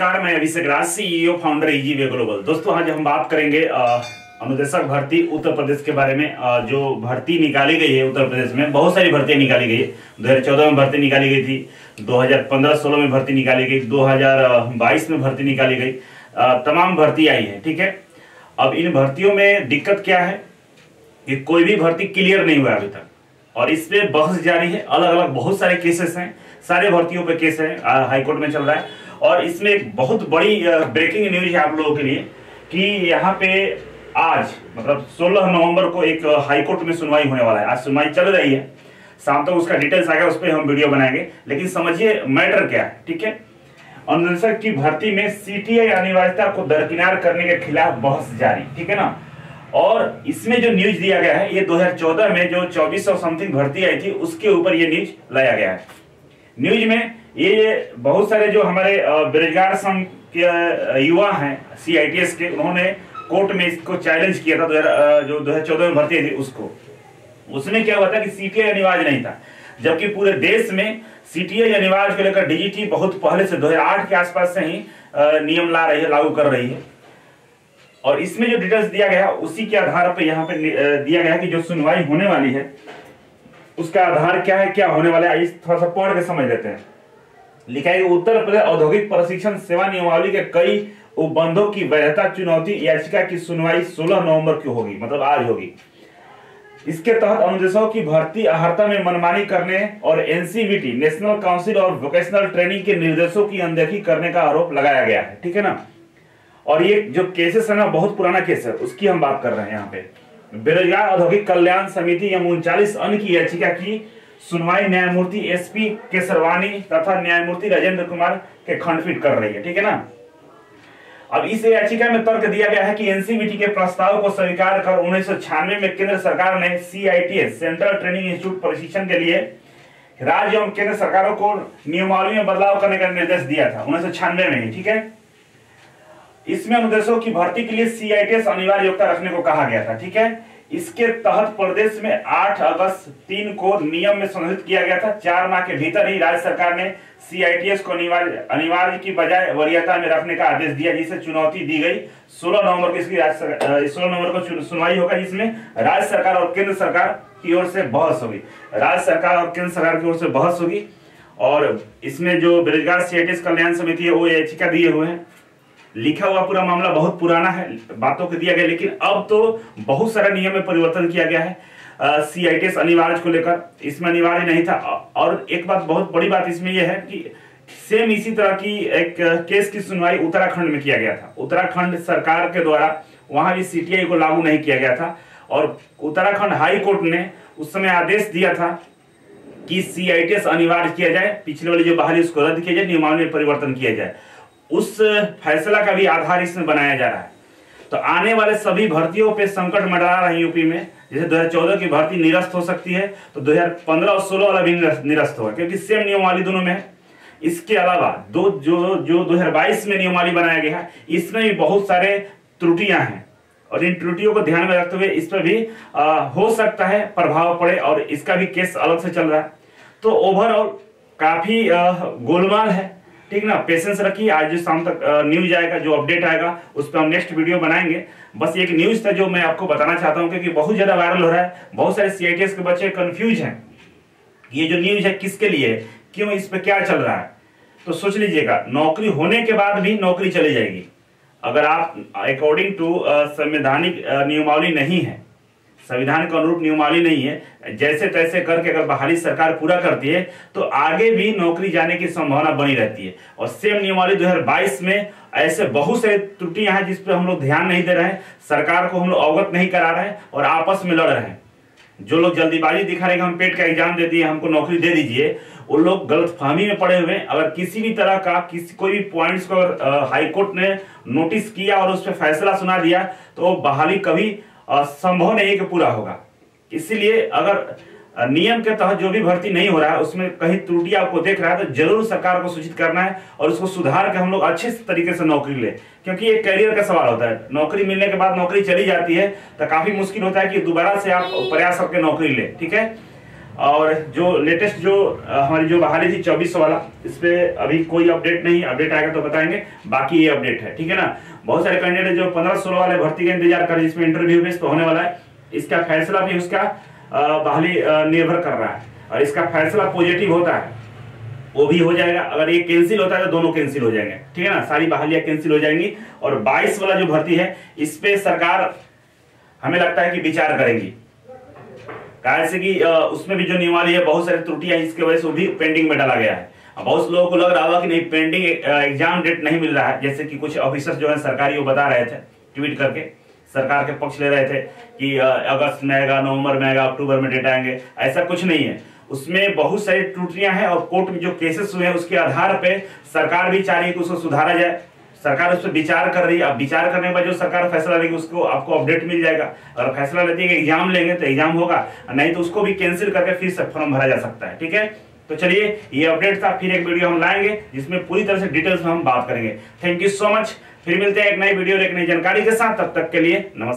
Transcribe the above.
नमस्कार, मैं अभिषेक राज, CEO founder ईजीवेग्लोबल। दोस्तों, आज हम बात करेंगे अनुदेशक भर्ती उत्तर प्रदेश के बारे में। जो भर्ती निकाली गई है उत्तर प्रदेश में, बहुत सारी भर्तियां निकाली गई है। 2014 में भर्ती निकाली गई थी, 2015-16 में भर्ती निकाली गई, 2022 में भर्ती निकाली गई, तमाम भर्ती आई है। ठीक है, अब इन भर्तियों में दिक्कत क्या है कि कोई भी भर्ती क्लियर नहीं हुआ अभी तक, और इस पर बहस जारी है। अलग अलग बहुत सारे केसेस हैं, सारे भर्तियों पर केस है, हाईकोर्ट में चल रहा है। और इसमें एक बहुत बड़ी ब्रेकिंग न्यूज है आप लोगों के लिए कि यहाँ पे आज मतलब 16 नवंबर को एक हाईकोर्ट में सुनवाई होने वाला है। आज सुनवाई चल रही है, शाम तक उसका डिटेल्स आएगा, उस पर हम वीडियो बनाएंगे। लेकिन समझिए मैटर क्या है। ठीक है, अनुदेशक की भर्ती में सीटीएस अनिवार्यता को दरकिनार करने के खिलाफ बहस जारी। ठीक है ना, और इसमें जो न्यूज दिया गया है, ये 2014 में जो 2400 समथिंग भर्ती आई थी, उसके ऊपर ये न्यूज लाया गया है। न्यूज में ये बहुत सारे जो हमारे बेरोजगार संघ के युवा हैं CITS के, उन्होंने कोर्ट में इसको चैलेंज किया था। जो 2014 में भर्ती थी उसको, उसमें क्या हुआ था कि सीटीए अनिवार्य नहीं था, जबकि पूरे देश में सीटीए अनिवार्य को लेकर DGT बहुत पहले से 2008 के आसपास से ही नियम ला रही है, लागू कर रही है। और इसमें जो डिटेल्स दिया गया उसी के आधार पर यहाँ पे दिया गया कि जो सुनवाई होने वाली है उसका आधार क्या है, क्या होने वाला है, थोड़ा सा पढ़ के समझ लेते हैं। लिखा है कि उत्तर प्रदेश औद्योगिक प्रशिक्षण सेवा नियमावली के कई उपबंधों की वैधता चुनौती याचिका की सुनवाई 16 नवंबर को होगी, मतलब आज होगी। इसके तहत अनुदेशों की भर्ती अहर्ता में मनमानी करने और एनसीवीटी नेशनल काउंसिल और वोकेशनल ट्रेनिंग के निर्देशों की अनदेखी करने का आरोप लगाया गया है। ठीक है ना, और ये जो केसेस है ना, बहुत पुराना केस है, उसकी हम बात कर रहे हैं। यहाँ पे बेरोजगार औद्योगिक कल्याण समिति एवं 39 अन्य की याचिका की सुनवाई न्यायमूर्ति एसपी केसरवानी तथा न्यायमूर्ति राजेंद्र कुमार के खंडपीठ कर रही है। ठीक है ना, अब इस याचिका में तर्क दिया गया है कि एनसीवीटी के प्रस्ताव को स्वीकार कर 1996 में केंद्र सरकार ने CITS सेंट्रल ट्रेनिंग इंस्टीट्यूट प्रशिक्षण के लिए राज्य एवं केंद्र सरकारों को नियमावली में बदलाव करने का निर्देश दिया था 1996 में ही। ठीक है, इसमें अनुदेशों की भर्ती के लिए CITS अनिवार्य योग्यता रखने को कहा गया था। ठीक है, इसके तहत प्रदेश में 8 अगस्त 3 को नियम में संशोधित किया गया था। 4 माह के भीतर ही राज्य सरकार ने CITS को अनिवार्य की बजाय वरीयता में रखने का आदेश दिया, जिसे चुनौती दी गई। 16 नवंबर को इसकी 16 नवंबर को सुनवाई होगा, जिसमें राज्य सरकार और केंद्र सरकार की ओर से बहस होगी। राज्य सरकार और केंद्र सरकार की ओर से बहस होगी। और इसमें जो बेरोजगार CITS कल्याण समिति है वो याचिका दिए हुए हैं। लिखा हुआ पूरा मामला बहुत पुराना है, बातों को दिया गया, लेकिन अब तो बहुत सारा नियम में परिवर्तन किया गया है। CITS अनिवार्य को लेकर, इसमें अनिवार्य नहीं था। और एक बात, बहुत बड़ी बात इसमें यह है कि सेम इसी तरह की एक केस की सुनवाई उत्तराखंड में किया गया था। उत्तराखंड सरकार के द्वारा वहां भी सीटीए को लागू नहीं किया गया था, और उत्तराखंड हाईकोर्ट ने उस समय आदेश दिया था कि CITS अनिवार्य किया जाए, पिछले वाली जो बहाली उसको रद्द किया जाए, नियमावली में परिवर्तन किया जाए। उस फैसला का भी आधार इसमें बनाया जा रहा है। तो आने वाले सभी भर्तियों पे संकट मंडरा रहा है यूपी में। जैसे 2014 की भर्ती निरस्त हो सकती है, तो 2015 और 16 वाला भी निरस्त होगा, क्योंकि सेम नियमावली दोनों में है। इसके अलावा जो 2022 में नियमावली बनाया गया है, इसमें भी बहुत सारे त्रुटियां हैं, और इन त्रुटियों को ध्यान में रखते हुए इस पर भी हो सकता है प्रभाव पड़े, और इसका भी केस अलग से चल रहा है। तो ओवरऑल काफी गोलमाल है। ठीक ना, पेशेंस रखिए, आज जो शाम तक न्यूज आएगा, जो अपडेट आएगा उस पर हम नेक्स्ट वीडियो बनाएंगे। बस एक न्यूज था जो मैं आपको बताना चाहता हूं, क्योंकि बहुत ज्यादा वायरल हो रहा है। बहुत सारे CITS के बच्चे कंफ्यूज हैं, ये जो न्यूज है किसके लिए, क्यों, इस पर क्या चल रहा है। तो सोच लीजिएगा, नौकरी होने के बाद भी नौकरी चली जाएगी अगर आप अकॉर्डिंग टू संवैधानिक नियमावली नहीं है, संविधान के अनुरूप नियमावली नहीं है, जैसे तैसे करके अगर बहाली सरकार पूरा करती है, तो आगे भी नौकरी जाने की संभावना बनी रहती है। और सेम नियमावली 2022 में ऐसे बहुत सारी त्रुटियां हैं जिस पर हम लोग ध्यान नहीं दे रहे हैं, सरकार को हम लोग अवगत नहीं करा रहे हैं, और आपस में लड़ रहे हैं। जो लोग जल्दीबाजी दिखा रहे हैं, हम पेट का एग्जाम दे दिए, हमको नौकरी दे दीजिए, उन लोग गलतफहमी में पड़े हुए हैं। अगर किसी भी तरह का कोई भी पॉइंट्स को हाईकोर्ट ने नोटिस किया और उस पर फैसला सुना दिया, तो बहाली कभी संभव नहीं है कि पूरा होगा। इसीलिए अगर नियम के तहत जो भी भर्ती नहीं हो रहा है, उसमें कहीं त्रुटियां आपको देख रहा है, तो जरूर सरकार को सूचित करना है, और उसको सुधार के हम लोग अच्छे तरीके से नौकरी ले, क्योंकि ये करियर का सवाल होता है। नौकरी मिलने के बाद नौकरी चली जाती है, तो काफी मुश्किल होता है कि दोबारा से आप प्रयास करके नौकरी ले। ठीक है, और जो लेटेस्ट जो हमारी जो बहाली थी 24 वाला, इस पे अभी कोई अपडेट नहीं, अपडेट आएगा तो बताएंगे, बाकी ये अपडेट है, ठीक है ना। बहुत सारे कैंडिडेट जो 15-16 वाले भर्ती का इंतजार कर रहे हैं, इसमें इंटरव्यू बेस तो होने वाला है, इसका फैसला भी उसका बहाली निर्भर कर रहा है, और इसका फैसला पॉजिटिव होता है वो भी हो जाएगा, अगर ये कैंसिल होता है तो दोनों कैंसिल हो जाएंगे, ठीक है ना, सारी बहालियां कैंसिल हो जाएंगी। और 22 वाला जो भर्ती है इस पे सरकार हमें लगता है कि विचार करेगी, जैसे कि उसमें भी जो नियमावली है बहुत सारी त्रुटियां, इसके वजह से वो भी पेंडिंग में डाला गया है। बहुत लोगों को लग रहा होगा कि नहीं पेंडिंग एग्जाम डेट नहीं मिल रहा है, जैसे कि कुछ ऑफिसर्स जो है सरकारी वो बता रहे थे, ट्वीट करके सरकार के पक्ष ले रहे थे कि अगस्त में आएगा, नवंबर में आएगा, अक्टूबर में डेट आएंगे, ऐसा कुछ नहीं है। उसमें बहुत सारी त्रुटियां हैं और कोर्ट में जो केसेस हुए हैं उसके आधार पर सरकार भी चाह रही है कि उसको सुधारा जाए, सरकार उस पर विचार कर रही है। अब विचार करने के बाद जो सरकार फैसला लेगी उसको आपको अपडेट मिल जाएगा, और फैसला लेती है कि एग्जाम लेंगे तो एग्जाम होगा, नहीं तो उसको भी कैंसिल करके फिर से फॉर्म भरा जा सकता है, ठीक है। तो चलिए ये अपडेट था, फिर एक वीडियो हम लाएंगे जिसमें पूरी तरह से डिटेल्स में हम बात करेंगे। थैंक यू सो मच, फिर मिलते हैं एक नई वीडियो और एक नई जानकारी के साथ, तब तक के लिए नमस्कार।